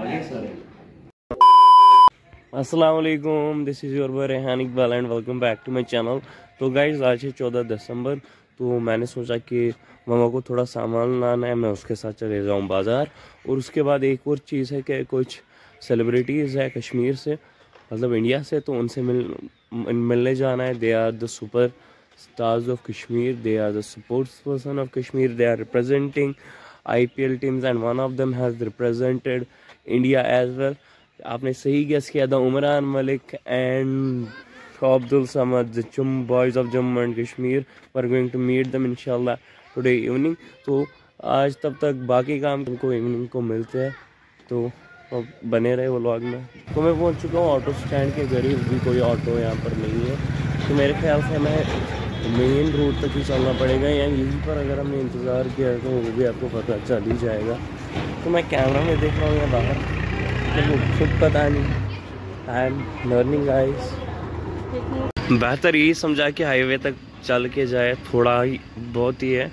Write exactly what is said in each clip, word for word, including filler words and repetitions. आगे सर। अस्सलाम वालेकुम, this is your boy Rehan Iqbal and welcome back to my channel. तो गाइज़ आज है चौदह दिसंबर, तो मैंने सोचा कि मामा को थोड़ा सामान लाना है, मैं उसके साथ चले जाऊँ बाज़ार। और उसके बाद एक और चीज़ है कि कुछ सेलिब्रिटीज़ है कश्मीर से, मतलब इंडिया से, तो उनसे मिल मिलने जाना है। They are the super stars of Kashmir, they are the sports person of Kashmir, they are representing I P L teams and one of them has represented India as well. आपने सही गेस किया था, Umran Malik and Abdul Samad, the gem boys of Jammu and Kashmir were going to meet them इंशाल्लाह today evening. तो आज तब तक बाकी काम उनको इवनिंग को मिलते हैं, तो अब बने रहे व्लॉग में। तो मैं पहुंच चुका हूँ ऑटो स्टैंड के करीब, भी कोई ऑटो यहाँ पर नहीं है, तो मेरे ख्याल से मैं मेन रोड तक ही चलना पड़ेगा। या यहीं पर अगर हमने इंतज़ार किया तो वो भी आपको पता चल ही जाएगा। तो मैं कैमरा में देख रहा हूँ या बाहर, तो खुद पता नहीं। I am learning guys. बेहतर यही समझा कि हाईवे तक चल के जाए, थोड़ा ही बहुत ही है,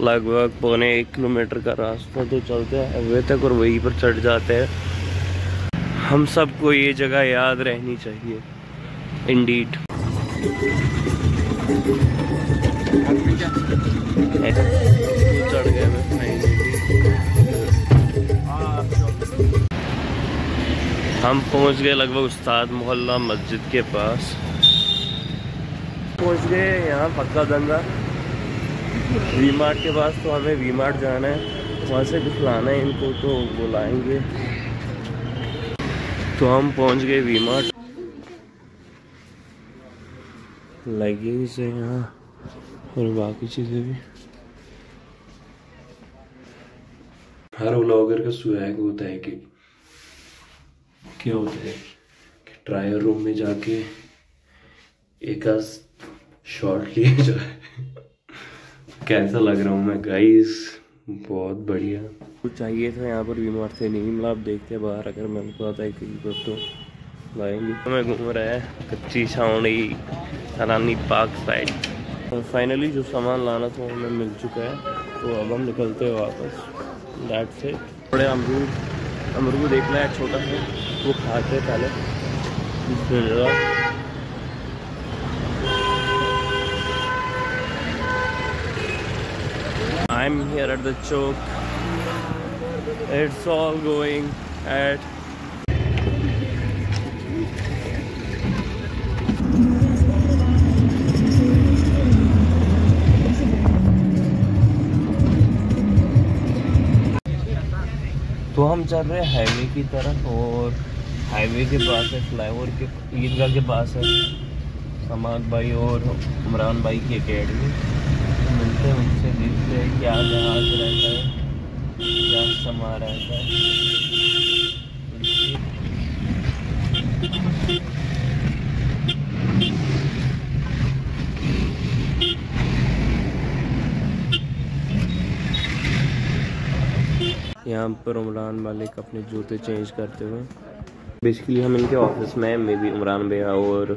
लगभग पौने एक किलोमीटर का रास्ता। तो चलते हैं हाईवे तक और वहीं पर चढ़ जाते हैं। हम सबको ये जगह याद रहनी चाहिए इंडीड। चढ़ गए हम, पहुंच गए लगभग उस्ताद मोहल्ला मस्जिद के पास पहुंच गए। यहाँ पक्का धंधा वी मार्ट के पास, तो हमें वी मार्ट जाना है, वहाँ से कुछ लाना है इनको, तो बुलाएंगे। तो हम पहुँच गए वी मार्ट। लगेज है यहाँ और बाकी चीज़ें भी। हर व्लॉगर का स्वैग होता है कि क्या होता है कि ट्रायल रूम में जाके एक आस शॉर्ट लिए जाए। कैसा लग रहा हूँ मैं गाइस, बहुत बढ़िया। कुछ चाहिए था यहाँ पर बीमार थे, नहीं मिला। आप देखते हैं बाहर, अगर मेरे को आता है कि तो लाएंगे। तो मैं घूम रहा है कच्ची छावनी हरानी पार्क साइड। और फाइनली जो सामान लाना था हमें मिल चुका है, तो अब हम निकलते हैं वापस। दैट से थोड़े अमरूद अमरूद देखना है छोटा सा, वो खाते पहले। I'm here at the choke. It's all going at. तो हम चल रहे हैं हाईवे की तरफ, और हाईवे के पास है फ्लाईओवर के ईदगाह के पास है समाद भाई और उमरान भाई की अकेडमी। मिलते हैं उनसे, देखते हैं क्या जहाज रहता है, क्या समा रहता है। यहाँ पर उमरान मालिक अपने जूते चेंज करते हुए। बेसिकली हम इनके ऑफिस में, मे भी उमरान भैया और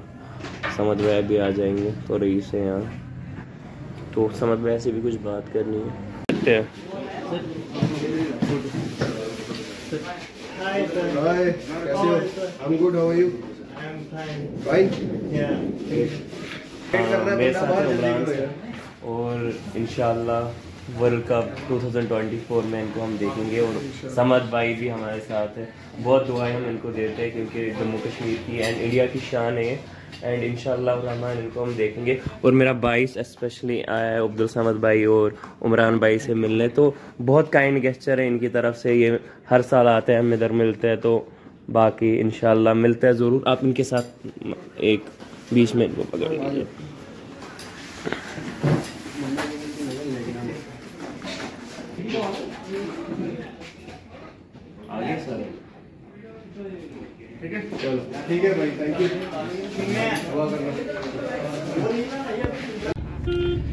समद भैया भी आ जाएंगे, तो रईस है यहाँ, तो समझ में ऐसे भी कुछ बात करनी है। मेरे साथ उमरान से, और इंशाल्लाह वर्ल्ड कप दो हज़ार चौबीस में इनको हम देखेंगे। और समद भाई भी हमारे साथ है, बहुत दुआएं हम इनको देते हैं, क्योंकि जम्मू कश्मीर की एंड इंडिया की शान है। एंड इंशाल्लाह रहमान इनको हम देखेंगे। और मेरा भाई स्पेशली आया है अब्दुल समद भाई और उमरान भाई से मिलने, तो बहुत काइंड गेस्चर है इनकी तरफ से। ये हर साल आते हैं, हम इधर मिलते हैं, तो बाकी इंशाल्लाह मिलते हैं ज़रूर। आप इनके साथ एक बीच में इनको पकड़ लीजिए। ठीक है, चलो ठीक है भाई, थैंक यू।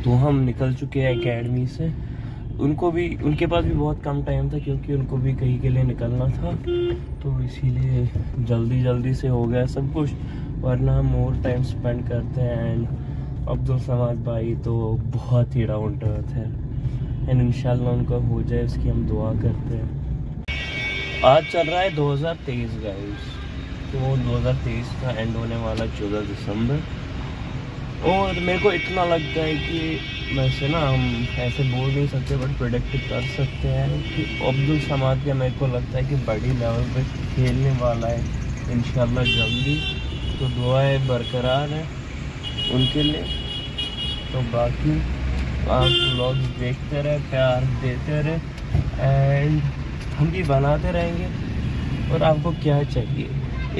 तो हम निकल चुके हैं एकेडमी से। उनको भी, उनके पास भी बहुत कम टाइम था, क्योंकि उनको भी कहीं के लिए निकलना था, तो इसीलिए जल्दी जल्दी से हो गया सब कुछ, वरना हम और टाइम स्पेंड करते हैं। एंड अब्दुल समाद भाई तो बहुत ही डाउन टू अर्थ है, एंड इंशाल्लाह उनका हो जाए उसकी हम दुआ करते हैं। आज चल रहा है दो हज़ार तेईस गाइस, तो दो हज़ार तेईस का एंड होने वाला चौदह दिसंबर। और मेरे को इतना लगता है कि वैसे ना हम ऐसे बोल नहीं सकते बट प्रेडिक्ट कर सकते हैं कि अब्दुल समाद के मेरे को लगता है कि बड़ी लेवल पे खेलने वाला है इंशाल्लाह जल्दी। तो दुआएं बरकरार है उनके लिए। तो बाकी आप व्लॉग्स देखते रहे, प्यार देते रहे एंड हम भी बनाते रहेंगे। और आपको क्या चाहिए,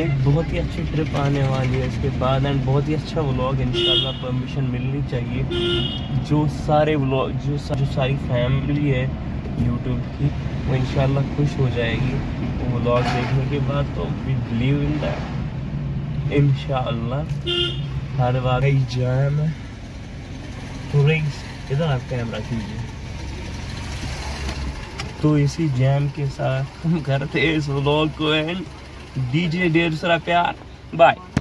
एक बहुत ही अच्छी ट्रिप आने वाली है इसके बाद एंड बहुत ही अच्छा व्लॉग इंशाल्लाह। परमिशन मिलनी चाहिए जो सारे व्लॉग जो, सा, जो सारी फैमिली है यूट्यूब की वो इंशाल्लाह खुश हो जाएगी वो व्लॉग देखने के बाद। तो वी बिलीव इन दैट इंशाल्लाह। हर बार जाम है थोड़ी, इधर आप कैमरा कीजिए। तो इसी जैम के साथ हम करते हैं इस व्लॉग को एंड दीजिए ढेर सारा प्यार। बाय।